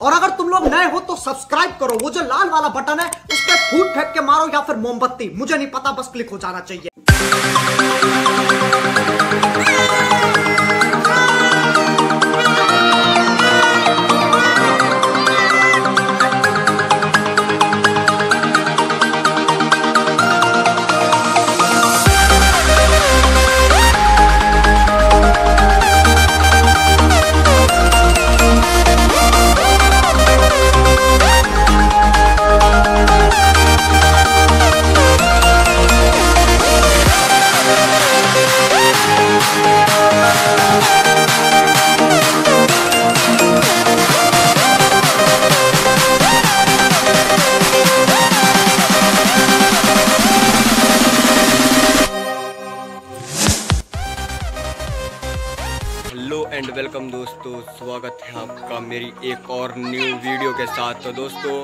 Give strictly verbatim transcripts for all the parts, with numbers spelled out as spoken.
और अगर तुम लोग नए हो तो सब्सक्राइब करो, वो जो लाल वाला बटन है उस पर फूट फेंक के मारो या फिर मोमबत्ती, मुझे नहीं पता, बस क्लिक हो जाना चाहिए। हेलो एंड वेलकम दोस्तों, स्वागत है आपका मेरी एक और न्यू वीडियो के साथ। तो दोस्तों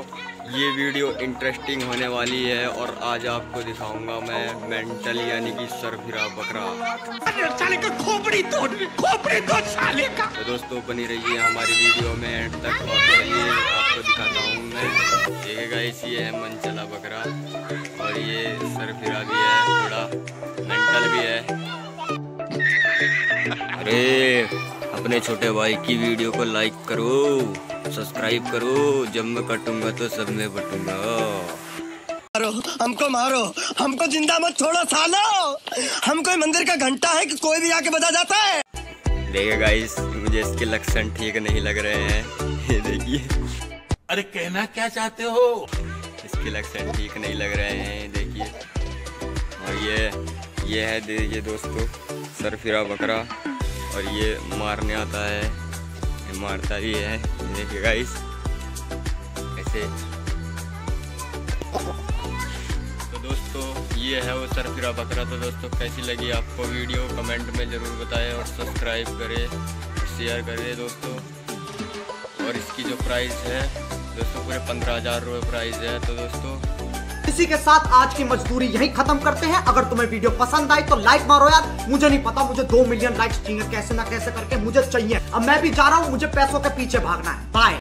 ये वीडियो इंटरेस्टिंग होने वाली है और आज आपको दिखाऊंगा मैं मेंटल यानी कि सरफिरा बकरा साले का खोपड़ी तोड़ खोपड़ी तोड़ साले का। तो दोस्तों बनी रहिए हमारी वीडियो में एंड तक, और चलिए आपको दिखाता हूँ मैं। देखिए गाइस, ये है मंचला बकरा और ये सरफिरा भी है, थोड़ा मेंटल भी है। अरे अपने छोटे भाई की वीडियो को लाइक करो, सब्सक्राइब करो, जब मैं कटूंगा तो सब में बटूंगा। मारो हमको, मारो हमको, जिंदा मत छोड़ो सालो, हम कोई मंदिर का घंटा है कि कोई भी आके बजा जाता है। देखिए गाइस, मुझे इसके लक्षण ठीक नहीं लग रहे हैं, ये देखिए। अरे कहना क्या चाहते हो? इसके लक्षण ठीक नहीं लग रहे हैं, देखिए। और ये ये है देखिए दोस्तों सरफिरा बकरा, और ये मारने आता है, मारता भी है। देखिए गाइस ऐसे। तो दोस्तों ये है वो सरफिरा बकरा। तो दोस्तों कैसी लगी आपको वीडियो, कमेंट में ज़रूर बताएं और सब्सक्राइब करें, शेयर करें दोस्तों। और इसकी जो प्राइस है दोस्तों पूरे पंद्रह हज़ार रुपये प्राइस है। तो दोस्तों इसी के साथ आज की मजदूरी यही खत्म करते हैं। अगर तुम्हें वीडियो पसंद आई तो लाइक मारो यार, मुझे नहीं पता, मुझे दो मिलियन लाइक्स चाहिए, कैसे ना कैसे करके मुझे चाहिए। अब मैं भी जा रहा हूँ, मुझे पैसों के पीछे भागना है। बाय।